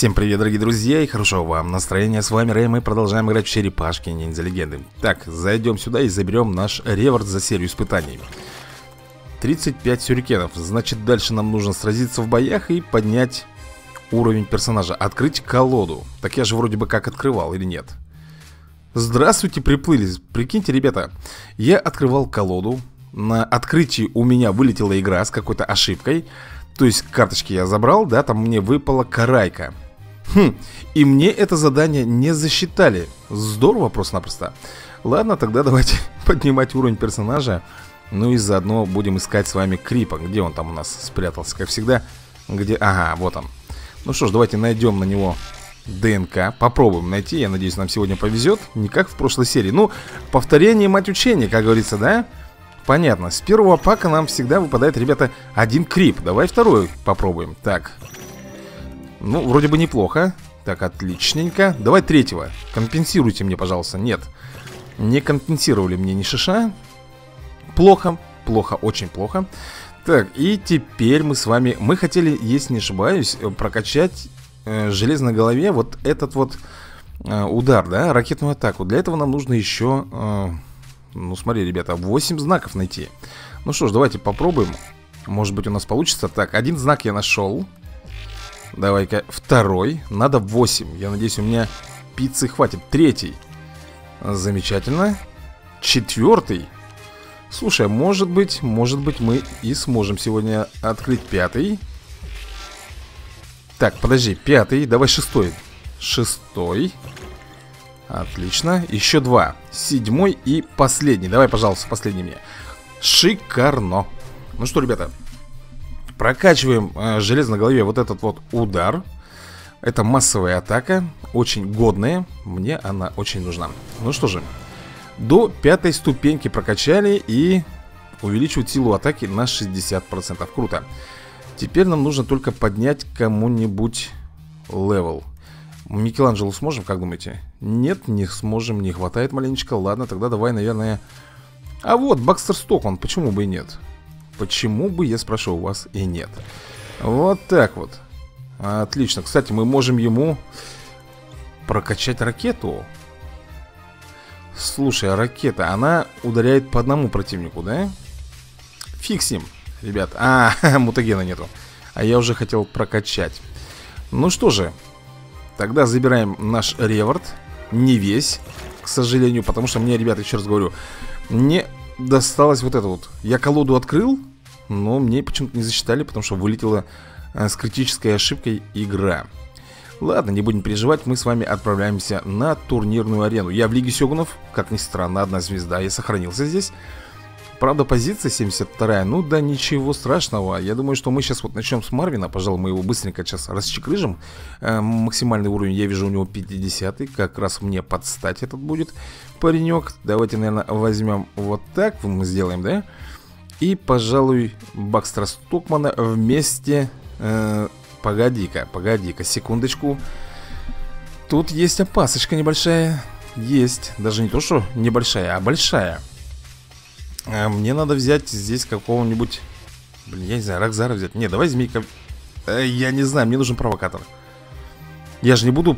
Всем привет, дорогие друзья, и хорошего вам настроения. С вами Рэй, мы продолжаем играть в черепашки ниндзя легенды. Так, зайдем сюда и заберем наш реворд за серию испытаний. 35 сюрикенов. Значит, дальше нам нужно сразиться в боях и поднять уровень персонажа. Открыть колоду. Так я же вроде бы как открывал, или нет? Здравствуйте, приплыли. Прикиньте, ребята, я открывал колоду. На открытии у меня вылетела игра с какой-то ошибкой. То есть карточки я забрал, да, там мне выпала карайка. И мне это задание не засчитали. Здорово просто-напросто. Ладно, тогда давайте поднимать уровень персонажа. Ну и заодно будем искать с вами Крипа. Где он там у нас спрятался, как всегда? Где? Ага, вот он. Ну что ж, давайте найдем на него ДНК. Попробуем найти, я надеюсь, нам сегодня повезет. Не как в прошлой серии. Ну, повторение мать учения, как говорится, да? Понятно, с первого пака нам всегда выпадает, ребята, один крип. Давай второй попробуем. Так, ну, вроде бы неплохо. Так, отличненько. Давай третьего, компенсируйте мне, пожалуйста. Нет, не компенсировали мне ни шиша. Плохо, плохо, очень плохо. Так, и теперь мы с вами... Мы хотели, если не ошибаюсь, прокачать железной голове вот этот вот удар, да, ракетную атаку. Для этого нам нужно еще... Ну, смотри, ребята, 8 знаков найти. Ну что ж, давайте попробуем. Может быть, у нас получится. Так, один знак я нашел. Давай-ка второй. Надо 8. Я надеюсь, у меня пиццы хватит. Третий. Замечательно. Четвертый. Слушай, может быть, мы и сможем сегодня открыть пятый. Так, подожди, пятый. Давай шестой. Шестой. Отлично, еще два. Седьмой и последний. Давай, пожалуйста, последний мне. Шикарно. Ну что, ребята, прокачиваем железной голове вот этот вот удар. Это массовая атака, очень годная. Мне она очень нужна. Ну что же, до пятой ступеньки прокачали и увеличивают силу атаки на 60%. Круто. Теперь нам нужно только поднять кому-нибудь левел. Микеланджело сможем, как думаете? Нет, не сможем, не хватает маленечко. Ладно, тогда давай, наверное... А вот, Бакстер Стокман, почему бы и нет? Почему бы, я спрошу, у вас и нет? Вот так вот. Отлично, кстати, мы можем ему прокачать ракету. Слушай, ракета, она ударяет по одному противнику, да? Фиксим, ребят. А, мутагена нету. А я уже хотел прокачать. Ну что же, тогда забираем наш реворд. Не весь, к сожалению. Потому что мне, ребята, еще раз говорю, мне досталось вот это вот. Я колоду открыл, но мне почему-то не засчитали, потому что вылетела с критической ошибкой игра. Ладно, не будем переживать. Мы с вами отправляемся на турнирную арену. Я в Лиге Сегунов, как ни странно. Одна звезда, я сохранился здесь. Правда, позиция 72-я. Ну да, ничего страшного. Я думаю, что мы сейчас вот начнем с Марвина. Пожалуй, мы его быстренько сейчас расчекрыжим. Максимальный уровень, я вижу, у него 50-й. Как раз мне подстать этот будет паренек. Давайте, наверное, возьмем вот так. Мы сделаем, да? И, пожалуй, Бакстера Стокмана вместе... Погоди-ка, секундочку. Тут есть опасочка небольшая. Есть. Даже не то, что небольшая, а большая. Мне надо взять здесь какого-нибудь... Блин, я не знаю, Рокзара взять. Не, давай змейка... Я не знаю, мне нужен провокатор. Я же не буду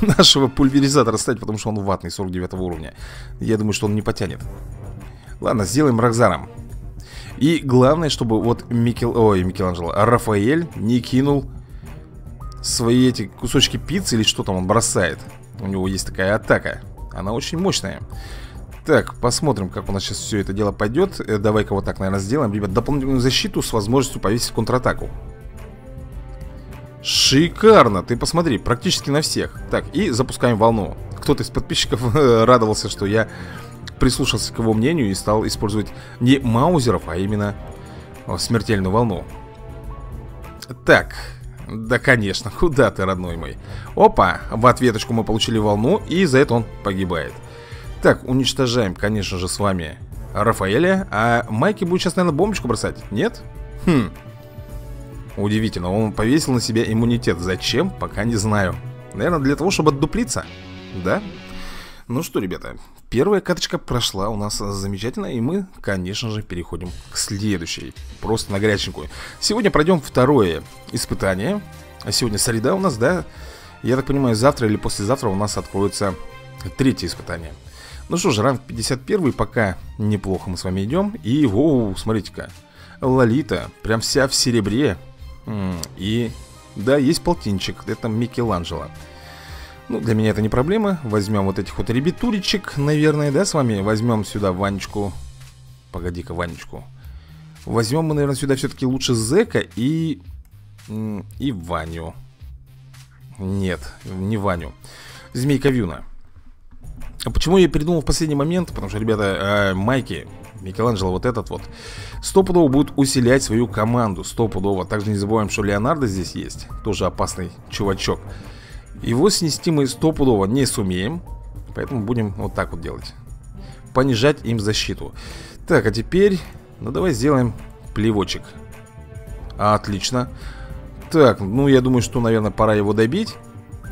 нашего пульверизатора ставить, потому что он ватный, 49 уровня. Я думаю, что он не потянет. Ладно, сделаем Рокзаром. И главное, чтобы вот Микеланджело, Рафаэль не кинул свои эти кусочки пиццы или что там он бросает. У него есть такая атака. Она очень мощная. Так, посмотрим, как у нас сейчас все это дело пойдет. Давай-ка вот так, наверное, сделаем. Ребят, дополнительную защиту с возможностью повесить контратаку. Шикарно, ты посмотри, практически на всех. Так, и запускаем волну. Кто-то из подписчиков радовался, что я прислушался к его мнению и стал использовать не маузеров, а именно смертельную волну. Так, да, конечно, куда ты, родной мой. Опа, в ответочку мы получили волну, и за это он погибает. Так, уничтожаем, конечно же, с вами Рафаэля. А Майки будет сейчас, наверное, бомбочку бросать? Нет? Удивительно, он повесил на себя иммунитет. Зачем? Пока не знаю. Наверное, для того, чтобы отдуплиться. Да? Ну что, ребята, первая каточка прошла у нас замечательно. И мы, конечно же, переходим к следующей. Просто на горяченькую. Сегодня пройдем второе испытание. Сегодня среда у нас, да? Я так понимаю, завтра или послезавтра у нас откроется третье испытание. Ну что же, ранг 51, пока неплохо мы с вами идем. И, воу, смотрите-ка, Лолита, прям вся в серебре. И, да, есть полтинчик, это Микеланджело. Ну, для меня это не проблема. Возьмем вот этих вот ребятуричек, наверное, да, с вами. Возьмем сюда Ванечку. Погоди-ка, Ванечку. Возьмем мы, наверное, сюда все-таки лучше Зека и Ваню. Нет, не Ваню. Змейка Вьюна. Почему я передумал в последний момент? Потому что, ребята, Майки, Микеланджело вот этот вот, стопудово будет усилять свою команду, стопудово. Также не забываем, что Леонардо здесь есть, тоже опасный чувачок. Его снести мы стопудово не сумеем, поэтому будем вот так вот делать. Понижать им защиту. Так, а теперь, ну давай сделаем плевочек. Отлично. Так, ну я думаю, что, наверное, пора его добить.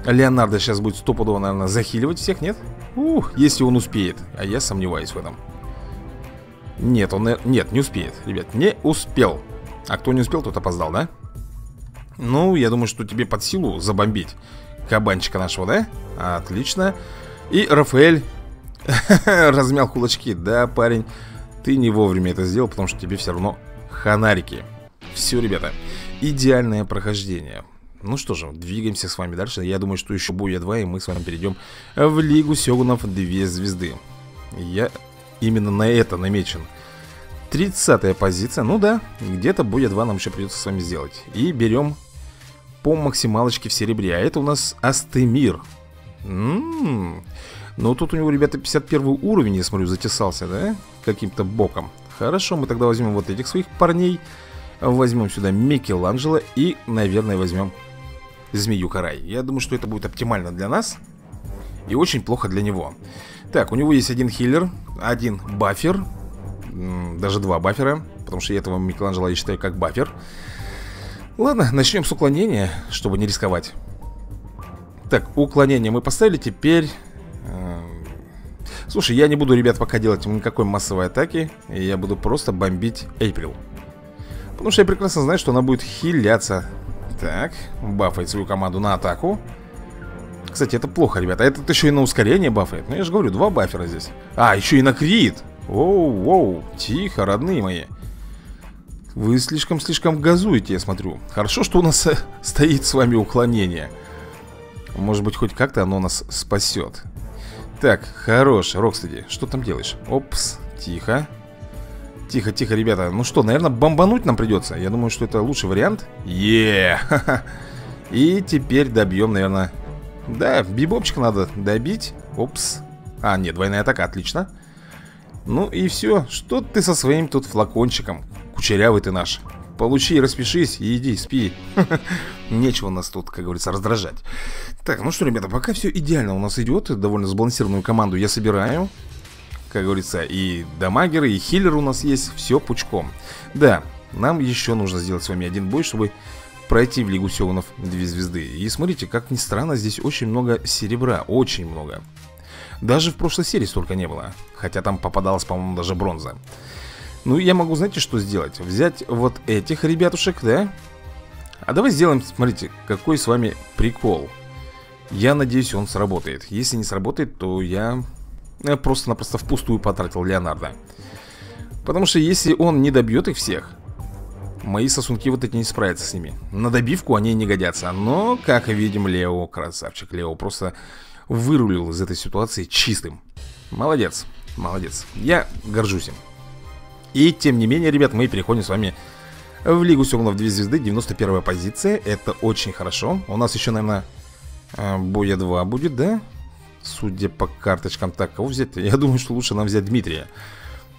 Леонардо сейчас будет стопудово, наверное, захиливать всех, нет? Ух, если он успеет, а я сомневаюсь в этом. Нет, он... Нет, не успеет, ребят, не успел. А кто не успел, тот опоздал, да? Ну, я думаю, что тебе под силу забомбить кабанчика нашего, да? Отлично. И Рафаэль размял кулачки. Да, парень, ты не вовремя это сделал, потому что тебе все равно ханарики. Все, ребята, идеальное прохождение. Ну что же, двигаемся с вами дальше. Я думаю, что еще будет 2, и мы с вами перейдем в Лигу Сегунов 2 звезды. Я именно на это намечен. 30-я позиция. Ну да, где-то будет 2 нам еще придется с вами сделать. И берем по максималочке в серебре. А это у нас Астемир. Но тут у него, ребята, 51 уровень, я смотрю, затесался, да? Каким-то боком. Хорошо, мы тогда возьмем вот этих своих парней. Возьмем сюда Микеланджело и, наверное, возьмем змею Карай. Я думаю, что это будет оптимально для нас и очень плохо для него. Так, у него есть один хиллер, один бафер, даже 2 бафера, потому что я этого Микеланджело я считаю как бафер. Ладно, начнем с уклонения, чтобы не рисковать. Так, уклонение мы поставили, теперь... Слушай, я не буду, ребят, пока делать никакой массовой атаки, я буду просто бомбить Эйприл. Потому что я прекрасно знаю, что она будет хиляться. Так, бафает свою команду на атаку. Кстати, это плохо, ребята. А этот еще и на ускорение бафает. Ну, я же говорю, 2 бафера здесь. А, еще и на крит. Воу-воу, тихо, родные мои. Вы слишком газуете, я смотрю. Хорошо, что у нас стоит с вами уклонение. Может быть, хоть как-то оно нас спасет. Так, хорош, Рокстеди, что там делаешь? Опс, тихо. Тихо-тихо, ребята. Ну что, наверное, бомбануть нам придется. Я думаю, что это лучший вариант. И теперь добьем, наверное. Да, бибопчик надо добить. Опс. А, нет, двойная атака, отлично. Ну и все. Что ты со своим тут флакончиком? Кучерявый ты наш. Получи, распишись и иди, спи. Нечего нас тут, как говорится, раздражать. Так, ну что, ребята, пока все идеально у нас идет. Довольно сбалансированную команду я собираю. Как говорится, и дамагеры, и хиллеры у нас есть. Все пучком. Да, нам еще нужно сделать с вами 1 бой, чтобы пройти в Лигу Сеонов 2 звезды. И смотрите, как ни странно, здесь очень много серебра. Очень много. Даже в прошлой серии столько не было. Хотя там попадалась, по-моему, даже бронза. Ну, я могу, знаете, что сделать? Взять вот этих ребятушек, да? А давай сделаем, смотрите, какой с вами прикол. Я надеюсь, он сработает. Если не сработает, то я просто-напросто впустую потратил Леонардо. Потому что если он не добьет их всех, мои сосунки вот эти не справятся с ними. На добивку они не годятся. Но, как видим, Лео, красавчик Лео, просто вырулил из этой ситуации чистым. Молодец, молодец. Я горжусь им. И, тем не менее, ребят, мы переходим с вами в Лигу Сегунов 2 звезды. 91-я позиция. Это очень хорошо. У нас еще, наверное, боя 2 будет, да? Судя по карточкам, так, кого взять-то? Я думаю, что лучше нам взять Дмитрия.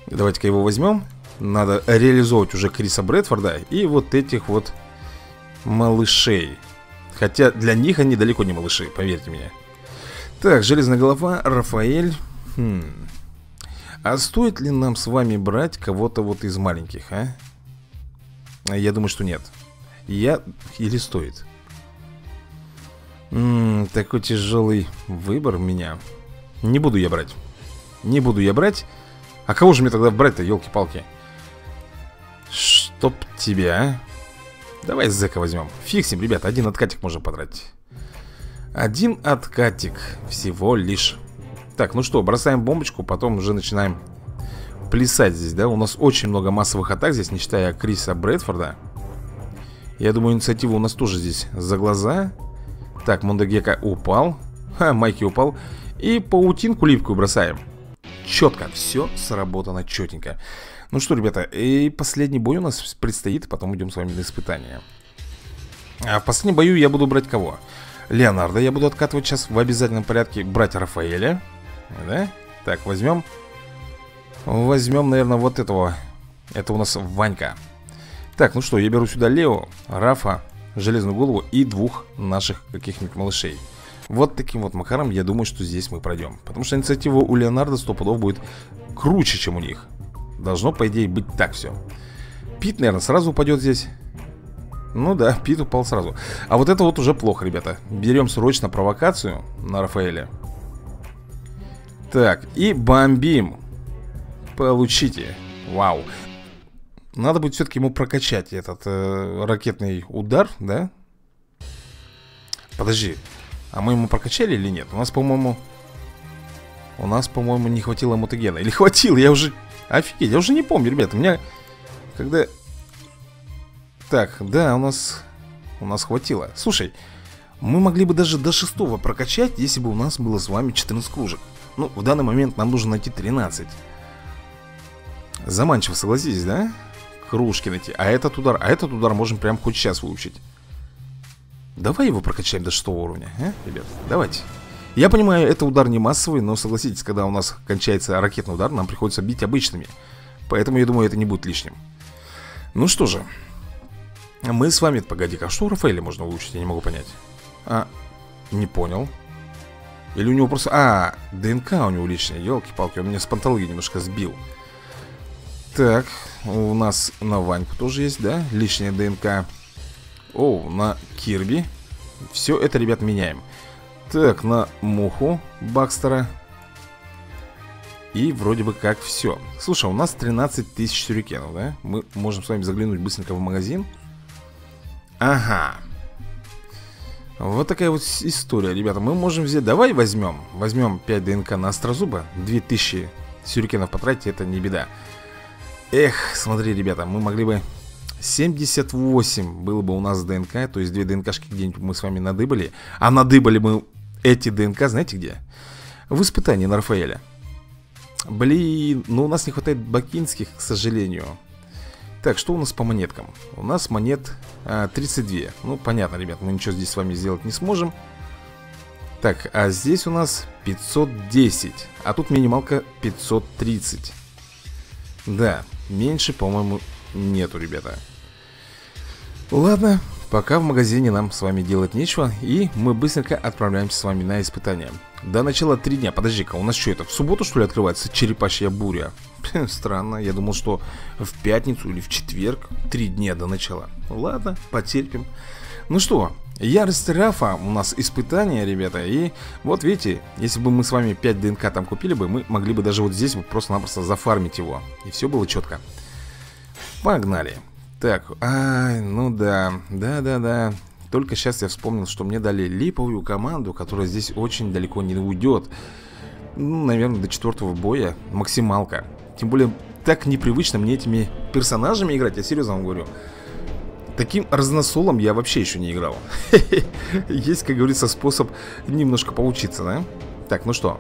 Давайте-ка его возьмем. Надо реализовывать уже Криса Брэдфорда и вот этих вот малышей. Хотя для них они далеко не малыши, поверьте мне. Так, Железная голова, Рафаэль. А стоит ли нам с вами брать кого-то вот из маленьких, а? Я думаю, что нет. Или стоит? Такой тяжелый выбор у меня. Не буду я брать. Не буду я брать. А кого же мне тогда брать-то, елки-палки? Чтоб тебя. Давай зэка возьмем. Фиксим, ребят, один откатик можно потратить. Один откатик всего лишь. Так, ну что, бросаем бомбочку, потом уже начинаем плясать здесь, да? У нас очень много массовых атак здесь, не считая Криса Брэдфорда. Я думаю, инициатива у нас тоже здесь за глаза. Так, Мондагека упал. Ха, Майки упал. И паутинку липкую бросаем. Четко, все сработано четенько. Ну что, ребята, и последний бой у нас предстоит, потом идем с вами на испытания. А в последнем бою я буду брать кого? Леонардо я буду откатывать сейчас в обязательном порядке. Брать Рафаэля, да? Так, возьмем. Возьмем, наверное, вот этого. Это у нас Ванька. Так, ну что, я беру сюда Лео, Рафа, Железную голову и двух наших каких-нибудь малышей. Вот таким вот макаром, я думаю, что здесь мы пройдем. Потому что инициатива у Леонардо 100 пудов будет круче, чем у них. Должно, по идее, быть так все. Пит, наверное, сразу упадет здесь. Ну да, Пит упал сразу. А вот это вот уже плохо, ребята. Берем срочно провокацию на Рафаэля. Так, и бомбим. Получите. Вау. Надо будет все-таки ему прокачать этот ракетный удар, да? Подожди. А мы ему прокачали или нет? У нас, по-моему, не хватило мутагена. Или хватило, я уже... Офигеть, я уже не помню, ребят. У меня... Когда... Так, да, у нас хватило. Слушай, мы могли бы даже до 6-го прокачать, если бы у нас было с вами 14 кружек. Ну, в данный момент нам нужно найти 13. Заманчиво, согласитесь, да? Кружки найти. А этот удар можем прям хоть сейчас выучить. Давай его прокачаем до 6 уровня, ребят, давайте. Я понимаю, это удар не массовый, но согласитесь, когда у нас кончается ракетный удар, нам приходится бить обычными. Поэтому, я думаю, это не будет лишним. Ну что же, мы с вами... Погоди-ка, а что у Рафаэля можно улучшить? Я не могу понять. А, не понял. Или у него просто... А, ДНК у него лишняя, елки-палки, он меня с панталоги немножко сбил. Так, у нас на Ваньку тоже есть, да? Лишняя ДНК. О, на Кирби. Все это, ребят, меняем. Так, на Муху Бакстера. И вроде бы как все. Слушай, у нас 13 тысяч сюрикенов, да? Мы можем с вами заглянуть быстренько в магазин. Ага. Вот такая вот история, ребята. Мы можем взять... Давай возьмем. Возьмем 5 ДНК на Острозуба. 2000 сюрикенов потратить, это не беда. Эх, смотри, ребята, мы могли бы... 78 было бы у нас ДНК. То есть 2 ДНКшки где-нибудь мы с вами надыбали. А надыбали мы эти ДНК, знаете где? В испытании на Рафаэля. Блин, но у нас не хватает бакинских, к сожалению. Так, что у нас по монеткам? У нас монет 32. Ну, понятно, ребят, мы ничего здесь с вами сделать не сможем. Так, а здесь у нас 510. А тут минималка 530. Да, меньше, по-моему, нету, ребята. Ладно, пока в магазине нам с вами делать нечего. И мы быстренько отправляемся с вами на испытание. До начала 3 дня. Подожди-ка, у нас что это, в субботу что ли открывается Черепашья буря? Странно, я думал, что в пятницу или в четверг. 3 дня до начала. Ладно, потерпим. Ну что, Ярость Рафа у нас испытание, ребята. И вот видите, если бы мы с вами 5 ДНК там купили бы, мы могли бы даже вот здесь вот просто-напросто зафармить его. И все было четко. Погнали. Так, ай, ну да. Да. Только сейчас я вспомнил, что мне дали липовую команду, которая здесь очень далеко не уйдет. Ну, наверное, до 4-го боя максималка. Тем более, так непривычно мне этими персонажами играть, я серьезно вам говорю. Таким разносолом я вообще еще не играл. Есть, как говорится, способ немножко поучиться, да? Так, ну что.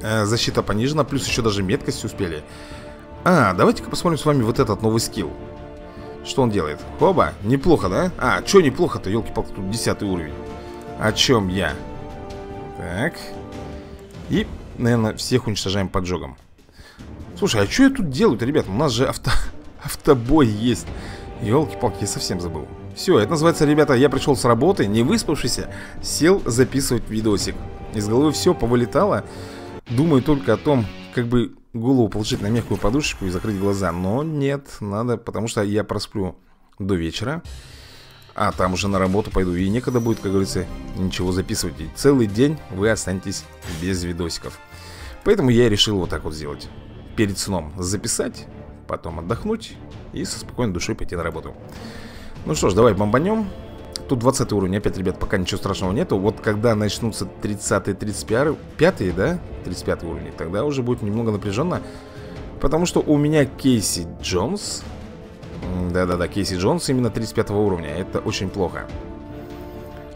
Защита понижена, плюс еще даже меткость успели. А, давайте-ка посмотрим с вами вот этот новый скилл. Что он делает? Хоба, неплохо, да? А, что неплохо-то, елки-палки, тут 10 уровень. О чем я? Так. И, наверное, всех уничтожаем поджогом. Слушай, а что я тут делаю-то, ребята? У нас же автобой есть. Елки-палки, я совсем забыл. Все, это называется, ребята, я пришел с работы, не выспавшийся, сел записывать видосик. Из головы все повылетало. Думаю только о том, как бы... голову положить на мягкую подушечку и закрыть глаза. Но нет, надо, потому что я просплю до вечера. А там уже на работу пойду. И некогда будет, как говорится, ничего записывать. И целый день вы останетесь без видосиков. Поэтому я решил вот так вот сделать. Перед сном записать, потом отдохнуть и со спокойной душой пойти на работу. Ну что ж, давай бомбанем. Тут 20 уровень, опять, ребят, пока ничего страшного нету. Вот когда начнутся 30-й, 35-й, да? 35-й уровень, тогда уже будет немного напряженно. Потому что у меня Кейси Джонс. Да-да-да, Кейси Джонс именно 35 уровня. Это очень плохо.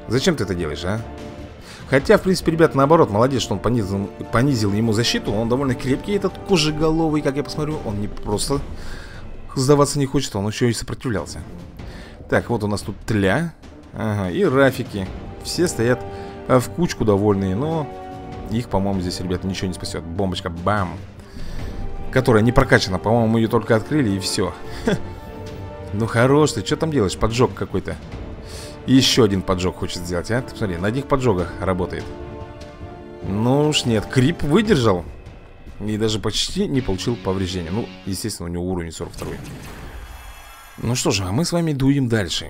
Зачем ты это делаешь, а? Хотя, в принципе, ребят, наоборот, молодец, что он понизил ему защиту. Он довольно крепкий, этот кожеголовый, как я посмотрю. Он не просто сдаваться не хочет, он еще и сопротивлялся. Так, вот у нас тут Тля. Ага, и Рафики. Все стоят в кучку довольные, но их, по-моему, здесь, ребята, ничего не спасет. Бомбочка, бам! Которая не прокачана, по-моему, ее только открыли и все. Ну хорош ты, что там делаешь? Поджог какой-то. Еще один поджог хочет сделать, а? Ты посмотри, на одних поджогах работает. Ну уж нет, Крип выдержал. И даже почти не получил повреждения. Ну, естественно, у него уровень 42. Ну что же, а мы с вами дуем дальше.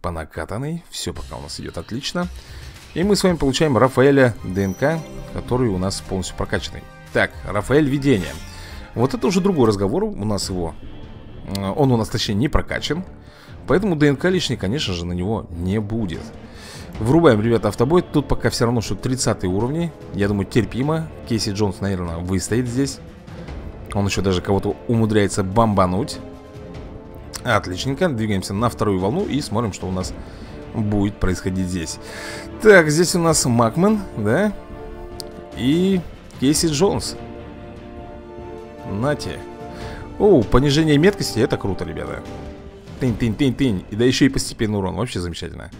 По накатанной. Все пока у нас идет отлично. И мы с вами получаем Рафаэля ДНК, который у нас полностью прокачанный. Так, Рафаэль видение. Вот это уже другой разговор. У нас его... Он у нас, точнее, не прокачан. Поэтому ДНК лишний, конечно же, на него не будет. Врубаем, ребята, автобой. Тут пока все равно, что 30 уровни. Я думаю, терпимо. Кейси Джонс, наверное, выстоит здесь. Он еще даже кого-то умудряется бомбануть. Отличненько. Двигаемся на вторую волну и смотрим, что у нас будет происходить здесь. Так, здесь у нас Макман, да? И Кейси Джонс. Нате. О, понижение меткости, это круто, ребята. Тынь-тынь-тынь-тынь. И да еще и постепенный урон, вообще замечательно.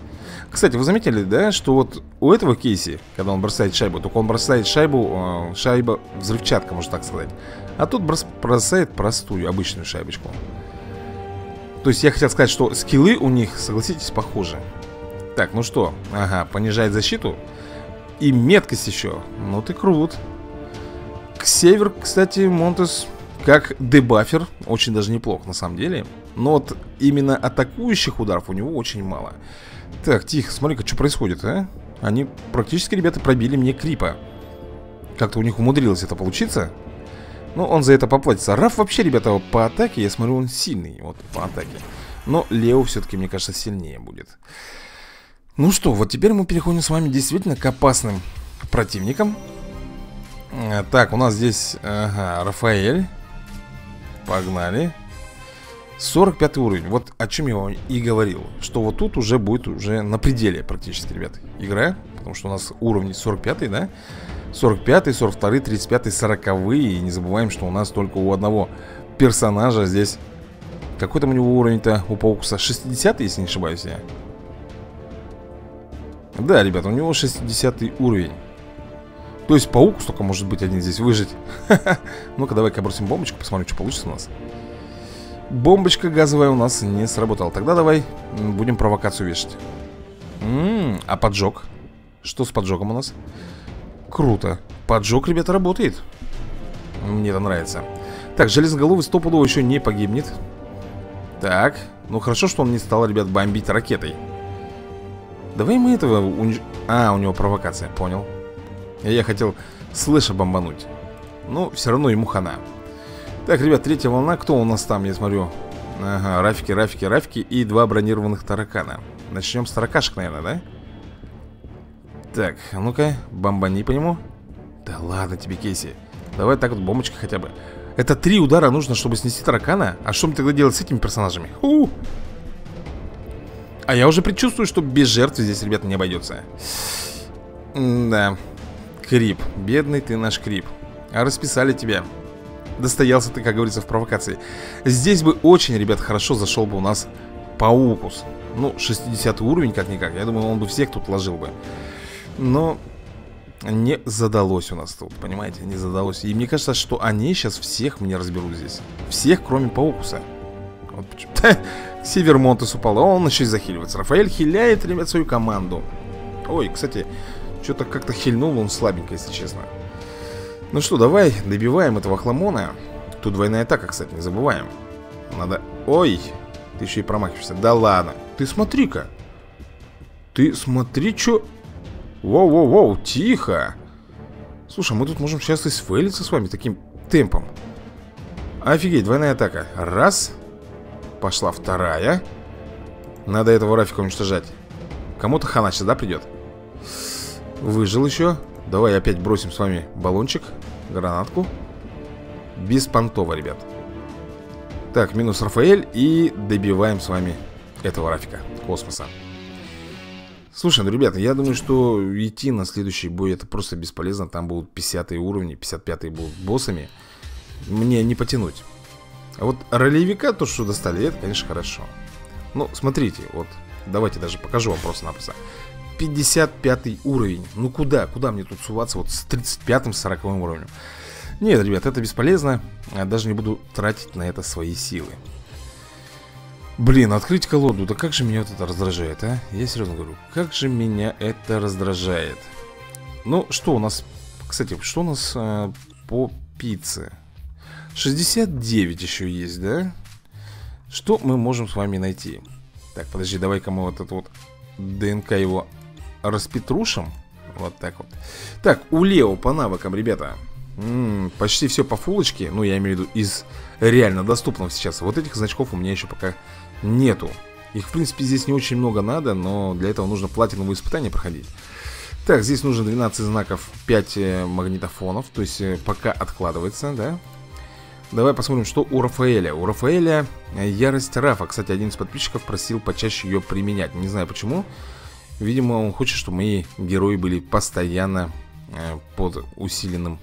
Кстати, вы заметили, да, что вот у этого Кейси, когда он бросает шайбу, только он бросает шайбу, шайба взрывчатка, можно так сказать. А тут бросает простую, обычную шайбочку. То есть я хотел сказать, что скиллы у них, согласитесь, похожи. Так, ну что, ага, понижает защиту. И меткость еще, ну ты крут. К север, кстати, Монтес... Как дебафер, очень даже неплох на самом деле. Но вот именно атакующих ударов у него очень мало. Так, тихо, смотри-ка, что происходит, а? Они практически, ребята, пробили мне Крипа. Как-то у них умудрилось это получиться. Но он за это поплатится. Раф вообще, ребята, по атаке, я смотрю, он сильный. Вот, по атаке. Но Лео все-таки, мне кажется, сильнее будет. Ну что, вот теперь мы переходим с вами действительно к опасным противникам. Так, у нас здесь, ага, Рафаэль. Погнали. 45 уровень. Вот о чем я вам и говорил. Что вот тут уже будет уже на пределе практически, ребят, игра. Потому что у нас уровни 45, да? 45, 42, 35, 40. И не забываем, что у нас только у одного персонажа здесь. Какой там у него уровень-то у Паукуса? 60, если не ошибаюсь я. Да, ребят, у него 60 уровень. То есть паук столько может быть один здесь выжить. Ну-ка, давай-ка бросим бомбочку, посмотрим, что получится у нас. Бомбочка газовая у нас не сработала. Тогда давай будем провокацию вешать. А поджог? Что с поджогом у нас? Круто. Поджог, ребята, работает. Мне это нравится. Так, железноголовый стопудово еще не погибнет. Так, ну хорошо, что он не стал, ребят, бомбить ракетой. Давай мы этого... А, у него провокация, понял. Я хотел слыша бомбануть. Но все равно ему хана. Так, ребят, третья волна. Кто у нас там, я смотрю? Ага, Рафики, Рафики, Рафики. И два бронированных таракана. Начнем с таракашек, наверное, да? Так, ну-ка, бомбани по нему. Да ладно тебе, Кейси. Давай так вот, бомбочка хотя бы. Это 3 удара нужно, чтобы снести таракана. А что мне тогда делать с этими персонажами? А я уже предчувствую, что без жертв здесь, ребята, не обойдется. Да. Крип, бедный ты наш Крип. А расписали тебя. Достоялся ты, как говорится, в провокации. Здесь бы очень, ребят, хорошо зашел бы у нас Паукус. Ну, 60 уровень как-никак. Я думаю, он бы всех тут ложил бы. Но не задалось у нас тут, понимаете, не задалось. И мне кажется, что они сейчас всех мне разберут здесь. Всех, кроме Паукуса. Вот почему-то Севермонтас упал, а он еще и захиливается. Рафаэль хиляет, ребят, свою команду. Ой, кстати... Что-то как-то хильнул он слабенько, если честно. Ну что, давай добиваем этого хламона. Тут двойная атака, кстати, не забываем. Надо... Ой, ты еще и промахиваешься. Да ладно. Ты смотри-ка. Ты смотри, что... Воу-воу-воу, тихо. Слушай, мы тут можем сейчас и сфейлиться с вами таким темпом. Офигеть, двойная атака. Раз. Пошла вторая. Надо этого Рафика уничтожать. Кому-то хана сюда придет. Выжил еще. Давай опять бросим с вами баллончик. Гранатку. Беспонтово, ребят. Так, минус Рафаэль. И добиваем с вами этого Рафика космоса. Слушай, ну, ребята, я думаю, что идти на следующий бой это просто бесполезно. Там будут 50 уровни, 55 будут боссами. Мне не потянуть. А вот ролевика, то, что достали, это, конечно, хорошо. Ну, смотрите, вот, давайте даже покажу вам просто-напросто. 55 уровень. Ну, куда? Куда мне тут суваться вот с 35-м, 40 уровнем? Нет, ребят, это бесполезно. Я даже не буду тратить на это свои силы. Блин, открыть колоду, да как же меня вот это раздражает, а? Я серьезно говорю, как же меня это раздражает. Ну, что у нас, кстати, что у нас по пицце? 69 еще есть, да? Что мы можем с вами найти? Так, подожди, давай-ка мы вот этот вот ДНК его распетрушим. Вот так вот. Так, у Лео по навыкам, ребята. Почти все по фулочке. Ну, я имею в виду из реально доступного сейчас. Вот этих значков у меня еще пока нету. Их, в принципе, здесь не очень много надо, но для этого нужно платиновые испытания проходить. Так, здесь нужно 12 знаков, 5 магнитофонов. То есть пока откладывается, да. Давай посмотрим, что у Рафаэля. У Рафаэля ярость Рафа. Кстати, один из подписчиков просил почаще ее применять. Не знаю почему. Видимо, он хочет, чтобы мои герои были постоянно под усиленным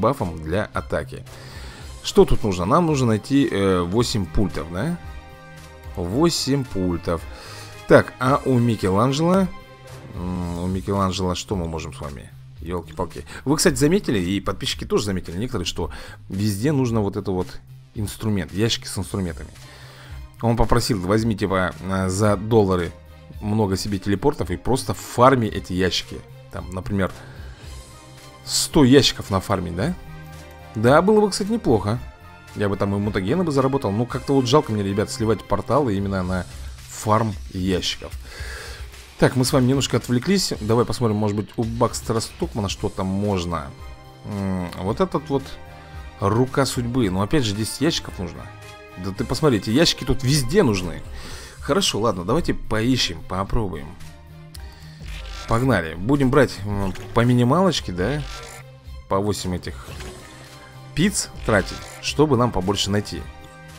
бафом для атаки. Что тут нужно? Нам нужно найти 8 пультов, да? 8 пультов. Так, а у Микеланджело... У Микеланджело что мы можем с вами? Елки-палки. Вы, кстати, заметили, и подписчики тоже заметили некоторые, что везде нужно вот это вот инструмент, ящики с инструментами. Он попросил, возьми типа за $, много себе телепортов и просто фарми эти ящики. Там, например, 100 ящиков нафармить, да? Да, было бы, кстати, неплохо. Я бы там и мутагены бы заработал. Но как-то вот жалко мне, ребят, сливать порталы именно на фарм ящиков. Так, мы с вами немножко отвлеклись. Давай посмотрим, может быть, у Бакстера Стокмана что-то можно. Вот этот вот рука судьбы. Но опять же, 10 ящиков нужно. Да ты посмотрите, ящики тут везде нужны. Хорошо, ладно, давайте поищем, попробуем. Погнали. Будем брать по минималочке, да? По 8 этих пиц тратить, чтобы нам побольше найти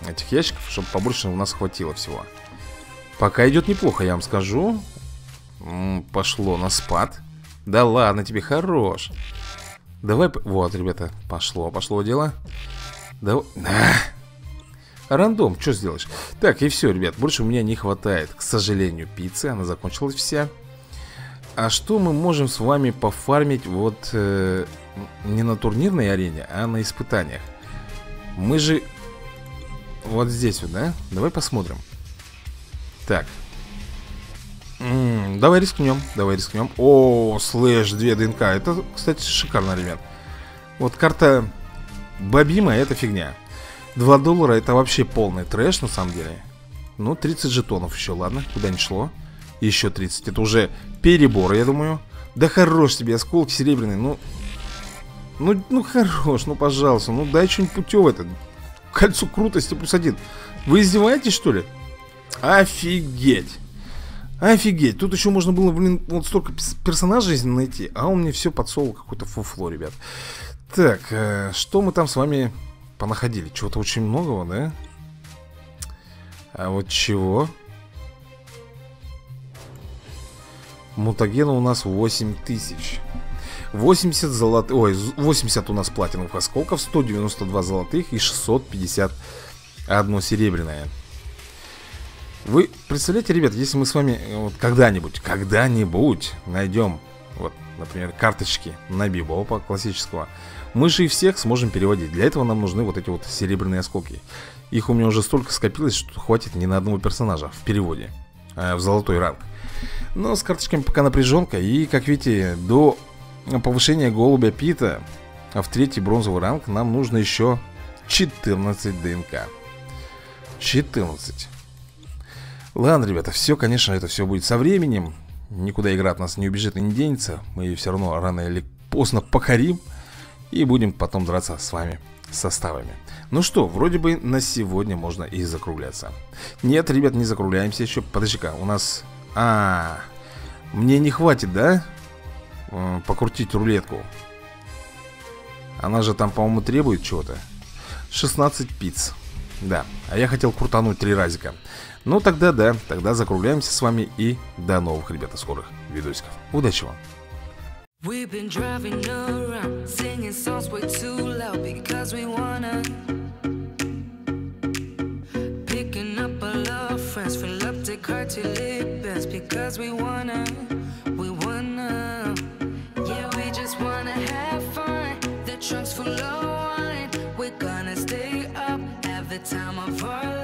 этих ящиков, чтобы побольше у нас хватило всего. Пока идет неплохо, я вам скажу. Пошло на спад. Да ладно тебе, хорош. Давай, вот, ребята, пошло дело. Давай. Рандом, что сделаешь. Так, и все, ребят, больше у меня не хватает. К сожалению, пиццы, она закончилась вся. А что мы можем с вами пофармить вот не на турнирной арене, а на испытаниях? Мы же вот здесь вот, да? Давай посмотрим. Так. Давай рискнем, О, слэш, 2 ДНК. Это, кстати, шикарно, ребят. Вот карта Бабима, это фигня. $2 это вообще полный трэш, на самом деле. Ну, 30 жетонов еще, ладно, куда ни шло. Еще 30, это уже перебор, я думаю. Да хорош тебе, осколки серебряные, ну хорош, ну пожалуйста. Ну дай что-нибудь путевое -то. Кольцо крутости +1. Вы издеваетесь, что ли? Офигеть. Офигеть, тут еще можно было, блин, вот столько персонажей найти. А он мне все подсовывал какое-то фуфло, ребят. Так, что мы там с вами понаходили? Чего-то очень многого, да? А вот чего? Мутагена у нас 8000. 80 золотых, ой, 80 у нас платиновых осколков, 192 золотых и 651 серебряное. Вы представляете, ребят, если мы с вами вот когда-нибудь найдем, вот, например, карточки на Бибопа классического, мы же и всех сможем переводить. Для этого нам нужны вот эти вот серебряные осколки. Их у меня уже столько скопилось, что хватит не на одного персонажа в переводе, в золотой ранг. Но с карточками пока напряженка. И, как видите, до повышения голубя Пита в 3-й бронзовый ранг нам нужно еще 14 ДНК. 14. Ладно, ребята, все, конечно, это все будет со временем. Никуда игра от нас не убежит и не денется. Мы ее все равно рано или поздно покорим. И будем потом драться с вами составами. Ну что, вроде бы на сегодня можно и закругляться. Нет, ребят, не закругляемся еще. Подожди-ка, у нас... мне не хватит, да? Покрутить рулетку. Она же там, по-моему, требует чего-то. 16 пиц. Да, а я хотел крутануть 3 разика. Ну тогда да, тогда закругляемся с вами. И до новых, ребята, скорых видосиков. Удачи вам. We've been driving around, singing songs way too loud because we wanna. Picking up all our friends, fill up the car till it bends because we wanna, yeah, we just wanna have fun. The trunk's full of wine, we're gonna stay up, have the time of our life.